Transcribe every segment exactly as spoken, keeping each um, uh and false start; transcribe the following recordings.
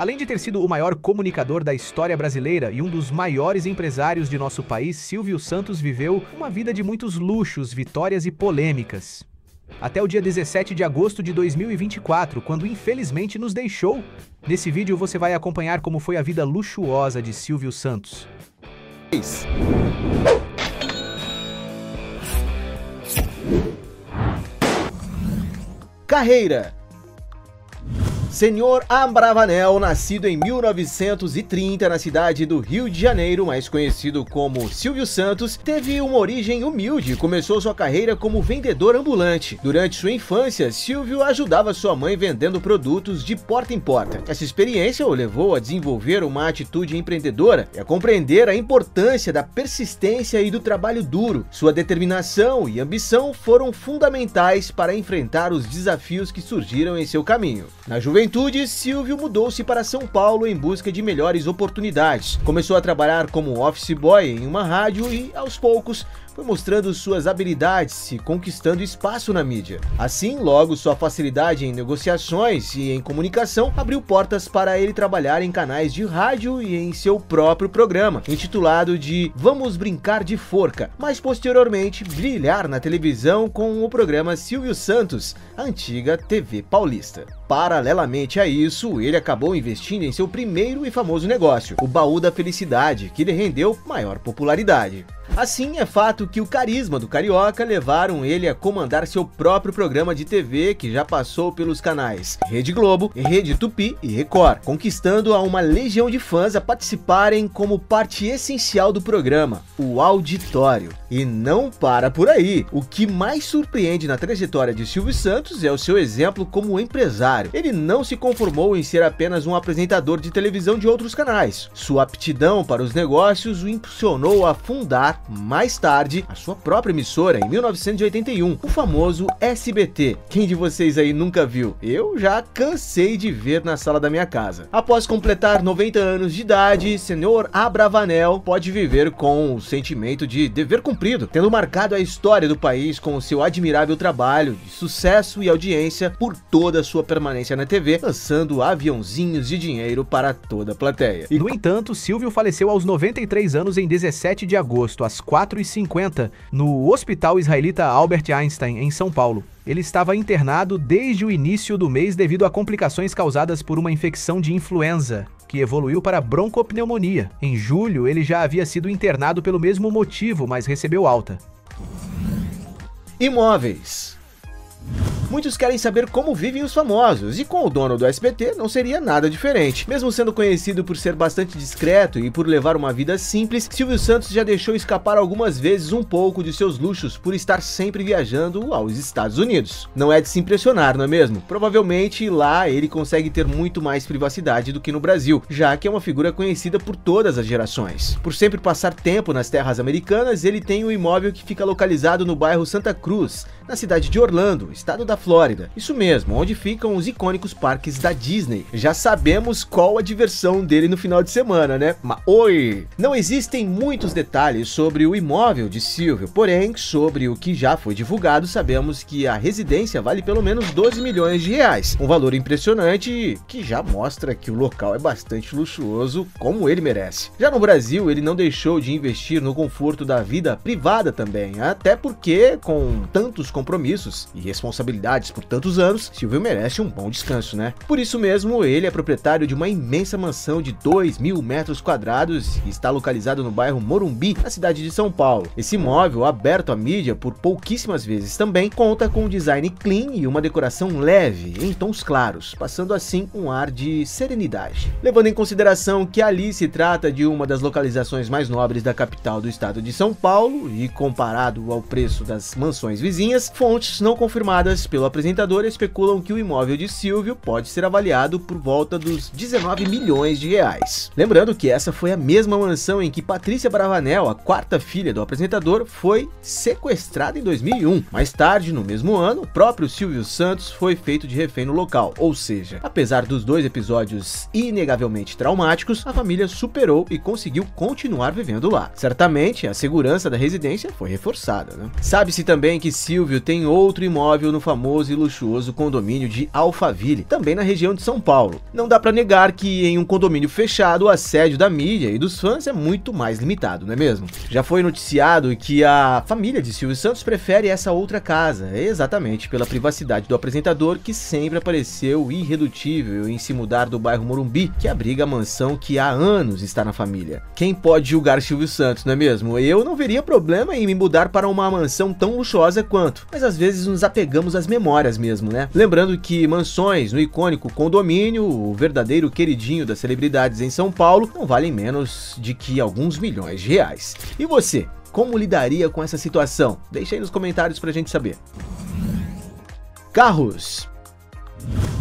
Além de ter sido o maior comunicador da história brasileira e um dos maiores empresários de nosso país, Silvio Santos viveu uma vida de muitos luxos, vitórias e polêmicas. Até o dia dezessete de agosto de dois mil e vinte e quatro, quando infelizmente nos deixou. Nesse vídeo você vai acompanhar como foi a vida luxuosa de Silvio Santos. Carreira. Senhor Abravanel, nascido em mil novecentos e trinta na cidade do Rio de Janeiro, mais conhecido como Silvio Santos, teve uma origem humilde e começou sua carreira como vendedor ambulante. Durante sua infância, Silvio ajudava sua mãe vendendo produtos de porta em porta. Essa experiência o levou a desenvolver uma atitude empreendedora e a compreender a importância da persistência e do trabalho duro. Sua determinação e ambição foram fundamentais para enfrentar os desafios que surgiram em seu caminho. Na juventude, Na juventude, Silvio mudou-se para São Paulo em busca de melhores oportunidades. Começou a trabalhar como office boy em uma rádio e, aos poucos, foi mostrando suas habilidades e conquistando espaço na mídia. Assim, logo sua facilidade em negociações e em comunicação abriu portas para ele trabalhar em canais de rádio e em seu próprio programa, intitulado de Vamos Brincar de Forca, mas posteriormente brilhar na televisão com o programa Silvio Santos, a antiga T V Paulista. Paralelamente a isso, ele acabou investindo em seu primeiro e famoso negócio, o Baú da Felicidade, que lhe rendeu maior popularidade. Assim, é fato que o carisma do carioca levaram ele a comandar seu próprio programa de T V, que já passou pelos canais Rede Globo, Rede Tupi e Record, conquistando a uma legião de fãs a participarem como parte essencial do programa, o auditório. E não para por aí. O que mais surpreende na trajetória de Silvio Santos é o seu exemplo como empresário. Ele não se conformou em ser apenas um apresentador de televisão de outros canais. Sua aptidão para os negócios o impulsionou a fundar, mais tarde, a sua própria emissora em mil novecentos e oitenta e um, o famoso S B T. Quem de vocês aí nunca viu? Eu já cansei de ver na sala da minha casa. Após completar noventa anos de idade, Senhor Abravanel pode viver com o sentimento de dever cumprido, tendo marcado a história do país com o seu admirável trabalho de sucesso e audiência por toda a sua permanência na T V, lançando aviãozinhos de dinheiro para toda a plateia. E... No entanto, Silvio faleceu aos noventa e três anos em dezessete de agosto, às quatro e cinquenta, no Hospital Israelita Albert Einstein, em São Paulo. Ele estava internado desde o início do mês devido a complicações causadas por uma infecção de influenza, que evoluiu para broncopneumonia. Em julho, ele já havia sido internado pelo mesmo motivo, mas recebeu alta. Imóveis. Muitos querem saber como vivem os famosos, e com o dono do S B T não seria nada diferente. Mesmo sendo conhecido por ser bastante discreto e por levar uma vida simples, Silvio Santos já deixou escapar algumas vezes um pouco de seus luxos por estar sempre viajando aos Estados Unidos. Não é de se impressionar, não é mesmo? Provavelmente lá ele consegue ter muito mais privacidade do que no Brasil, já que é uma figura conhecida por todas as gerações. Por sempre passar tempo nas terras americanas, ele tem um imóvel que fica localizado no bairro Santa Cruz, na cidade de Orlando, estado da Flórida. Isso mesmo, onde ficam os icônicos parques da Disney. Já sabemos qual a diversão dele no final de semana, né? Mas oi! Não existem muitos detalhes sobre o imóvel de Silvio, porém, sobre o que já foi divulgado, sabemos que a residência vale pelo menos doze milhões de reais. Um valor impressionante que já mostra que o local é bastante luxuoso, como ele merece. Já no Brasil, ele não deixou de investir no conforto da vida privada também, até porque, com tantos compromissos e responsabilidades por tantos anos, Silvio merece um bom descanso, né? Por isso mesmo, ele é proprietário de uma imensa mansão de dois mil metros quadrados e está localizado no bairro Morumbi, na cidade de São Paulo. Esse imóvel, aberto à mídia por pouquíssimas vezes também, conta com um design clean e uma decoração leve, em tons claros, passando assim um ar de serenidade. Levando em consideração que ali se trata de uma das localizações mais nobres da capital do estado de São Paulo e comparado ao preço das mansões vizinhas, fontes não confirmadas pelo apresentador especulam que o imóvel de Silvio pode ser avaliado por volta dos dezenove milhões de reais. Lembrando que essa foi a mesma mansão em que Patrícia Abravanel, a quarta filha do apresentador, foi sequestrada em dois mil e um. Mais tarde, no mesmo ano, o próprio Silvio Santos foi feito de refém no local, ou seja, apesar dos dois episódios inegavelmente traumáticos, a família superou e conseguiu continuar vivendo lá. Certamente, a segurança da residência foi reforçada, né? Sabe-se também que Silvio tem outro imóvel no famoso famoso e luxuoso condomínio de Alphaville, também na região de São Paulo. Não dá para negar que em um condomínio fechado, o assédio da mídia e dos fãs é muito mais limitado, não é mesmo? Já foi noticiado que a família de Silvio Santos prefere essa outra casa, exatamente pela privacidade do apresentador, que sempre apareceu irredutível em se mudar do bairro Morumbi, que abriga a mansão que há anos está na família. Quem pode julgar Silvio Santos, não é mesmo? Eu não veria problema em me mudar para uma mansão tão luxuosa quanto, mas às vezes nos apegamos às memórias mesmo, né? Lembrando que mansões no icônico condomínio, o verdadeiro queridinho das celebridades em São Paulo, não valem menos de que alguns milhões de reais. E você, como lidaria com essa situação? Deixa aí nos comentários pra gente saber. Carros.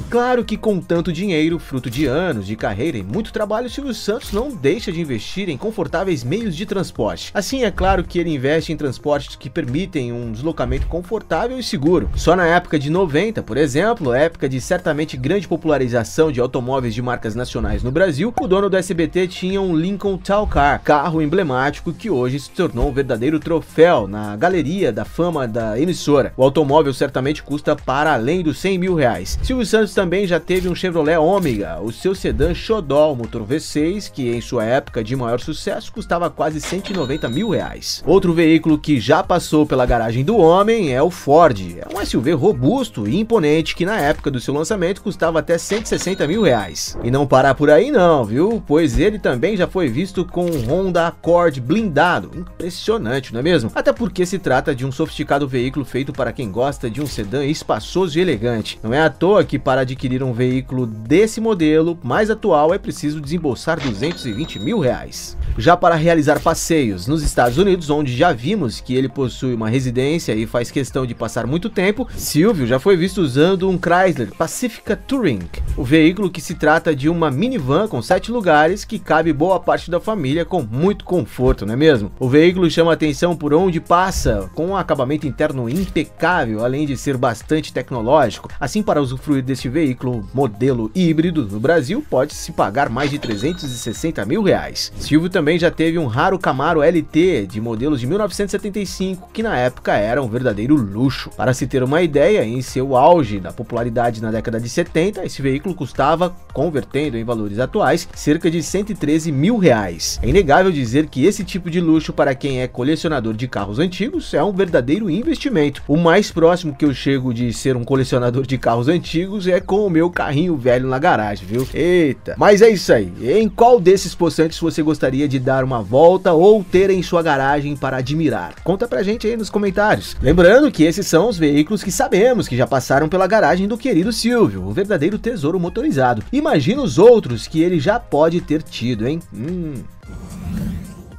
Claro que com tanto dinheiro, fruto de anos de carreira e muito trabalho, Silvio Santos não deixa de investir em confortáveis meios de transporte. Assim, é claro que ele investe em transportes que permitem um deslocamento confortável e seguro. Só na época de noventa, por exemplo, época de certamente grande popularização de automóveis de marcas nacionais no Brasil, o dono do S B T tinha um Lincoln Town Car, carro emblemático que hoje se tornou um verdadeiro troféu na galeria da fama da emissora. O automóvel certamente custa para além dos cem mil reais. Silvio Santos também já teve um Chevrolet Omega, o seu sedã xodó, motor V seis, que em sua época de maior sucesso custava quase cento e noventa mil reais. Outro veículo que já passou pela garagem do homem é o Ford, é um S U V robusto e imponente que na época do seu lançamento custava até cento e sessenta mil reais. E não parar por aí não, viu? Pois ele também já foi visto com um Honda Accord blindado, impressionante, não é mesmo? Até porque se trata de um sofisticado veículo feito para quem gosta de um sedã espaçoso e elegante. Não é à toa que para adquirir um veículo desse modelo mais atual é preciso desembolsar duzentos e vinte mil reais. Já para realizar passeios nos Estados Unidos, onde já vimos que ele possui uma residência e faz questão de passar muito tempo, Silvio já foi visto usando um Chrysler Pacifica Touring, o veículo que se trata de uma minivan com sete lugares que cabe boa parte da família com muito conforto, não é mesmo? O veículo chama atenção por onde passa, com um acabamento interno impecável, além de ser bastante tecnológico. Assim, para usufruir deste veículo modelo híbrido no Brasil, pode-se pagar mais de trezentos e sessenta mil reais. Silvio também já teve um raro Camaro L T de modelos de mil novecentos e setenta e cinco, que na época era um verdadeiro luxo. Para se ter uma ideia, em seu auge da popularidade na década de setenta, esse veículo custava, convertendo em valores atuais, cerca de cento e treze mil reais. É inegável dizer que esse tipo de luxo, para quem é colecionador de carros antigos, é um verdadeiro investimento. O mais próximo que eu chego de ser um colecionador de carros antigos é com o meu carrinho velho na garagem, viu? Eita! Mas é isso aí. Em qual desses poçantes você gostaria de dar uma volta ou ter em sua garagem para admirar? Conta pra gente aí nos comentários. Lembrando que esses são os veículos que sabemos que já passaram pela garagem do querido Silvio, o verdadeiro tesouro motorizado. Imagina os outros que ele já pode ter tido, hein? Hum.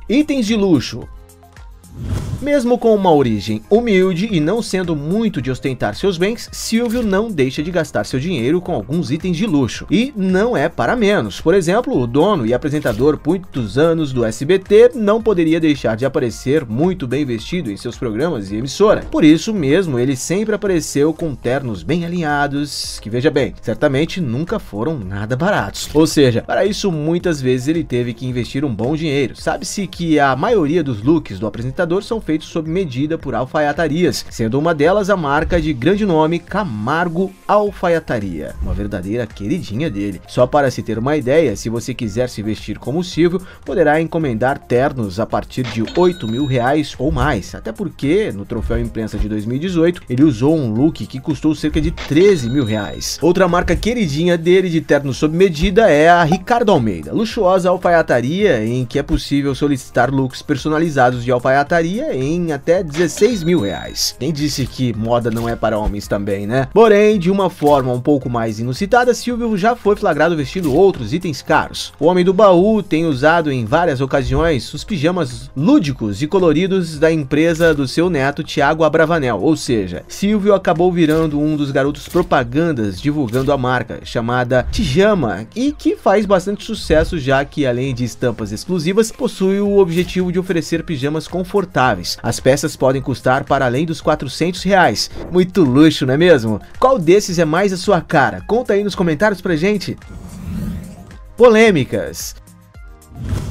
Itens de luxo. Mesmo com uma origem humilde e não sendo muito de ostentar seus bens, Silvio não deixa de gastar seu dinheiro com alguns itens de luxo. E não é para menos. Por exemplo, o dono e apresentador por muitos anos do S B T não poderia deixar de aparecer muito bem vestido em seus programas e emissora. Por isso mesmo, ele sempre apareceu com ternos bem alinhados, que veja bem, certamente nunca foram nada baratos. Ou seja, para isso muitas vezes ele teve que investir um bom dinheiro. Sabe-se que a maioria dos looks do apresentador são feitos sob medida por alfaiatarias, sendo uma delas a marca de grande nome Camargo Alfaiataria, uma verdadeira queridinha dele. Só para se ter uma ideia, se você quiser se vestir como o Silvio, poderá encomendar ternos a partir de oito mil reais ou mais, até porque no troféu imprensa de dois mil e dezoito ele usou um look que custou cerca de treze mil reais. Outra marca queridinha dele de terno sob medida é a Ricardo Almeida, luxuosa alfaiataria em que é possível solicitar looks personalizados de alfaiataria em até dezesseis mil reais. Quem disse que moda não é para homens também, né? Porém, de uma forma um pouco mais inusitada, Silvio já foi flagrado vestindo outros itens caros. O homem do baú tem usado em várias ocasiões os pijamas lúdicos e coloridos da empresa do seu neto Thiago Abravanel, ou seja, Silvio acabou virando um dos garotos propagandas divulgando a marca, chamada Tijama, e que faz bastante sucesso, já que além de estampas exclusivas, possui o objetivo de oferecer pijamas confortáveis. As peças podem custar para além dos quatrocentos reais. Muito luxo, não é mesmo? Qual desses é mais a sua cara? Conta aí nos comentários pra gente. Polêmicas.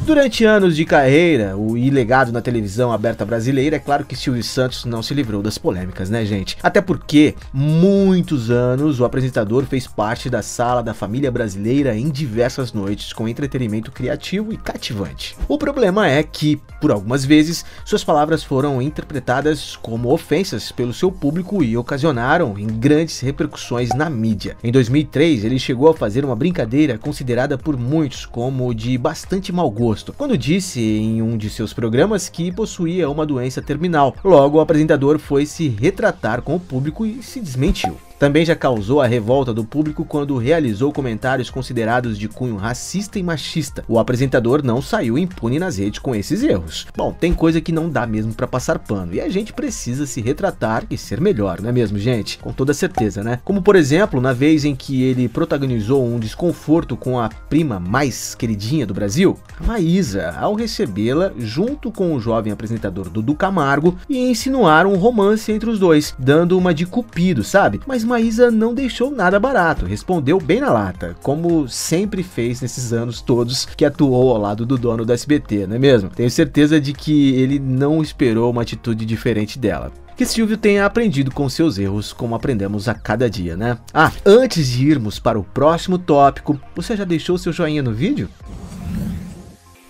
Durante anos de carreira e legado na televisão aberta brasileira, é claro que Silvio Santos não se livrou das polêmicas, né, gente? Até porque, muitos anos, o apresentador fez parte da sala da família brasileira em diversas noites, com entretenimento criativo e cativante. O problema é que, por algumas vezes, suas palavras foram interpretadas como ofensas pelo seu público e ocasionaram em grandes repercussões na mídia. Em dois mil e três, ele chegou a fazer uma brincadeira considerada por muitos como de bastante mau gosto, quando disse em um de seus programas que possuía uma doença terminal. Logo, o apresentador foi se retratar com o público e se desmentiu. Também já causou a revolta do público quando realizou comentários considerados de cunho racista e machista. O apresentador não saiu impune nas redes com esses erros. Bom, tem coisa que não dá mesmo pra passar pano, e a gente precisa se retratar e ser melhor, não é mesmo, gente? Com toda certeza, né? Como, por exemplo, na vez em que ele protagonizou um desconforto com a prima mais queridinha do Brasil, Maísa, ao recebê-la junto com o jovem apresentador Dudu Camargo e insinuar um romance entre os dois, dando uma de cupido, sabe? Mas Maísa não deixou nada barato, respondeu bem na lata, como sempre fez nesses anos todos que atuou ao lado do dono da S B T, não é mesmo? Tenho certeza de que ele não esperou uma atitude diferente dela. Que Silvio tenha aprendido com seus erros, como aprendemos a cada dia, né? Ah, antes de irmos para o próximo tópico, você já deixou seu joinha no vídeo?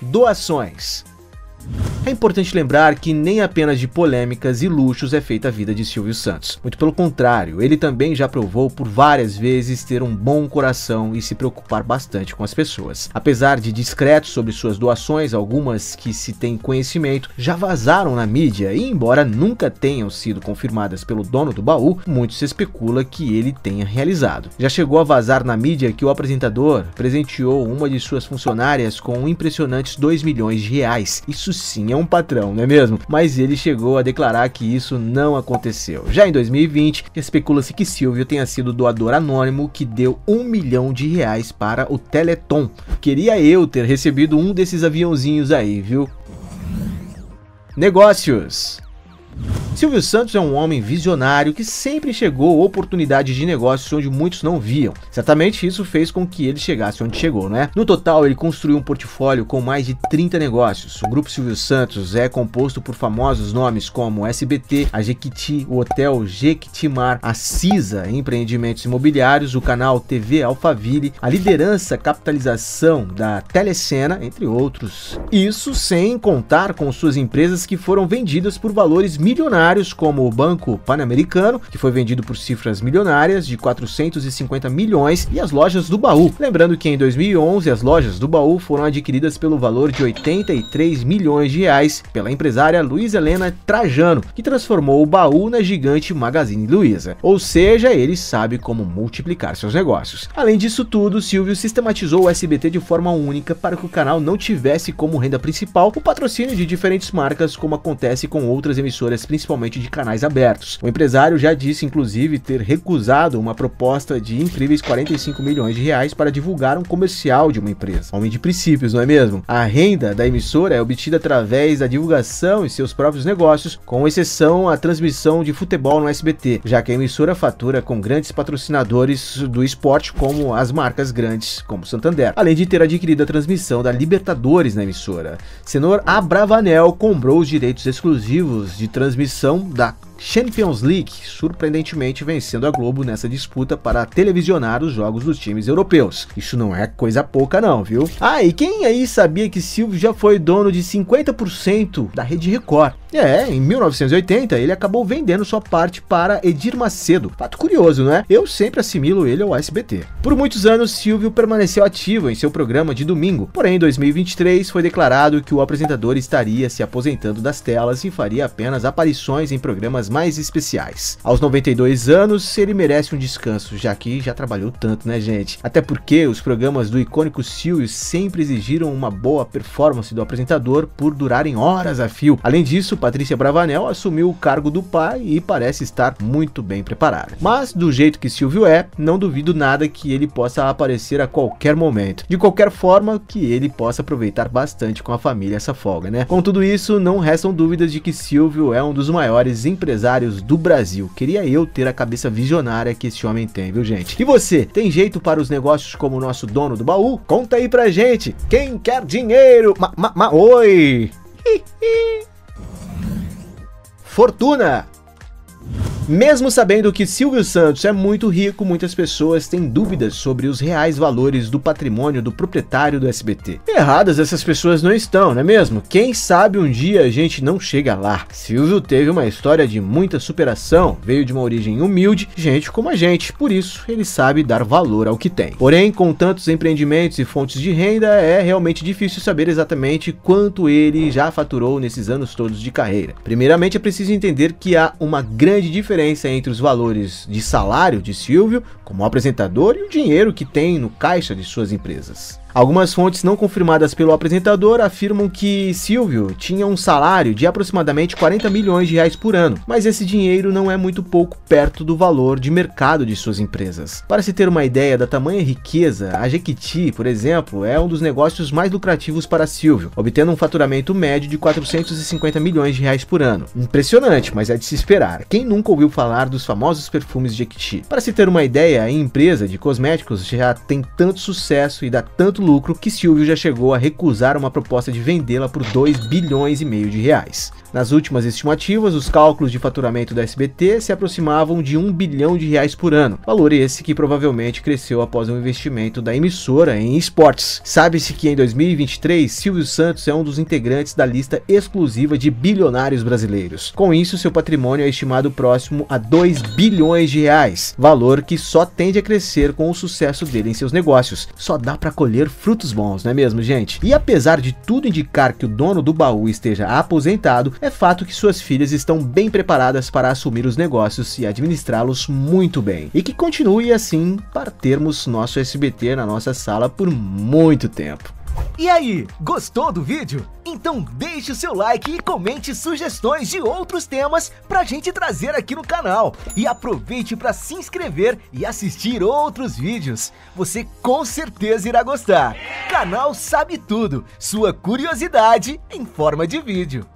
Doações. É importante lembrar que nem apenas de polêmicas e luxos é feita a vida de Silvio Santos. Muito pelo contrário, ele também já provou por várias vezes ter um bom coração e se preocupar bastante com as pessoas. Apesar de discreto sobre suas doações, algumas que se tem conhecimento já vazaram na mídia e, embora nunca tenham sido confirmadas pelo dono do baú, muito se especula que ele tenha realizado. Já chegou a vazar na mídia que o apresentador presenteou uma de suas funcionárias com impressionantes dois milhões de reais. Isso sim é um patrão, não é mesmo? Mas ele chegou a declarar que isso não aconteceu. Já em dois mil e vinte, especula-se que Silvio tenha sido doador anônimo que deu um milhão de reais para o Teleton. Queria eu ter recebido um desses aviãozinhos aí, viu? Negócios. Silvio Santos é um homem visionário que sempre chegou oportunidades de negócios onde muitos não viam. Certamente isso fez com que ele chegasse onde chegou, né? No total, ele construiu um portfólio com mais de trinta negócios. O grupo Silvio Santos é composto por famosos nomes como S B T, a Jequiti, o Hotel Jequitimar, a Cisa em empreendimentos imobiliários, o canal T V Alphaville, a liderança capitalização da Telecena, entre outros. Isso sem contar com suas empresas que foram vendidas por valores milionários, como o Banco Pan-Americano, que foi vendido por cifras milionárias de quatrocentos e cinquenta milhões, e as lojas do baú. Lembrando que em dois mil e onze as lojas do baú foram adquiridas pelo valor de oitenta e três milhões de reais pela empresária Luiz Helena Trajano, que transformou o baú na gigante Magazine Luiza. Ou seja, ele sabe como multiplicar seus negócios. Além disso tudo, Silvio sistematizou o S B T de forma única para que o canal não tivesse como renda principal o patrocínio de diferentes marcas, como acontece com outras emissoras, principalmente de canais abertos. O empresário já disse, inclusive, ter recusado uma proposta de incríveis quarenta e cinco milhões de reais para divulgar um comercial de uma empresa. Homem de princípios, não é mesmo? A renda da emissora é obtida através da divulgação e seus próprios negócios, com exceção à transmissão de futebol no S B T, já que a emissora fatura com grandes patrocinadores do esporte, como as marcas grandes, como Santander, além de ter adquirido a transmissão da Libertadores na emissora. Senhor Abravanel comprou os direitos exclusivos de transmissão da Champions League, surpreendentemente vencendo a Globo nessa disputa para televisionar os jogos dos times europeus. Isso não é coisa pouca não, viu? Ah, e quem aí sabia que Silvio já foi dono de cinquenta por cento da Rede Record? É, em mil novecentos e oitenta ele acabou vendendo sua parte para Edir Macedo. Fato curioso, não é? Eu sempre assimilo ele ao S B T. Por muitos anos, Silvio permaneceu ativo em seu programa de domingo, porém em dois mil e vinte e três foi declarado que o apresentador estaria se aposentando das telas e faria apenas aparições em programas mais especiais. Aos noventa e dois anos, ele merece um descanso, já que já trabalhou tanto, né, gente? Até porque os programas do icônico Silvio sempre exigiram uma boa performance do apresentador por durarem horas a fio. Além disso, Patrícia Abravanel assumiu o cargo do pai e parece estar muito bem preparada. Mas, do jeito que Silvio é, não duvido nada que ele possa aparecer a qualquer momento. De qualquer forma, que ele possa aproveitar bastante com a família essa folga, né? Com tudo isso, não restam dúvidas de que Silvio é um dos maiores empresários empresários do Brasil. Queria eu ter a cabeça visionária que esse homem tem, viu, gente? E você, tem jeito para os negócios como o nosso dono do baú? Conta aí pra gente. Quem quer dinheiro? Ma, ma, ma, oi! Fortuna. Mesmo sabendo que Silvio Santos é muito rico, muitas pessoas têm dúvidas sobre os reais valores do patrimônio do proprietário do S B T. Erradas essas pessoas não estão, não é mesmo? Quem sabe um dia a gente não chega lá. Silvio teve uma história de muita superação, veio de uma origem humilde, gente como a gente, por isso ele sabe dar valor ao que tem. Porém, com tantos empreendimentos e fontes de renda, é realmente difícil saber exatamente quanto ele já faturou nesses anos todos de carreira. Primeiramente, é preciso entender que há uma grande diferença entre os valores de salário de Silvio como apresentador e o dinheiro que tem no caixa de suas empresas. Algumas fontes não confirmadas pelo apresentador afirmam que Silvio tinha um salário de aproximadamente quarenta milhões de reais por ano, mas esse dinheiro não é muito pouco perto do valor de mercado de suas empresas. Para se ter uma ideia da tamanha riqueza, a Jequiti, por exemplo, é um dos negócios mais lucrativos para Silvio, obtendo um faturamento médio de quatrocentos e cinquenta milhões de reais por ano. Impressionante, mas é de se esperar. Quem nunca ouviu falar dos famosos perfumes Jequiti? Para se ter uma ideia, a empresa de cosméticos já tem tanto sucesso e dá tanto lucro que Silvio já chegou a recusar uma proposta de vendê-la por dois bilhões e meio de reais. Nas últimas estimativas, os cálculos de faturamento da S B T se aproximavam de um bilhão de reais por ano, valor esse que provavelmente cresceu após um investimento da emissora em esportes. Sabe-se que em dois mil e vinte e três, Silvio Santos é um dos integrantes da lista exclusiva de bilionários brasileiros. Com isso, seu patrimônio é estimado próximo a dois bilhões de reais, valor que só tende a crescer com o sucesso dele em seus negócios. Só dá para colher frutos bons, não é mesmo, gente? E apesar de tudo indicar que o dono do baú esteja aposentado, é fato que suas filhas estão bem preparadas para assumir os negócios e administrá-los muito bem. E que continue assim para termos nosso S B T na nossa sala por muito tempo. E aí, gostou do vídeo? Então deixe o seu like e comente sugestões de outros temas pra gente trazer aqui no canal. E aproveite para se inscrever e assistir outros vídeos. Você com certeza irá gostar. Canal Sabe Tudo, sua curiosidade em forma de vídeo.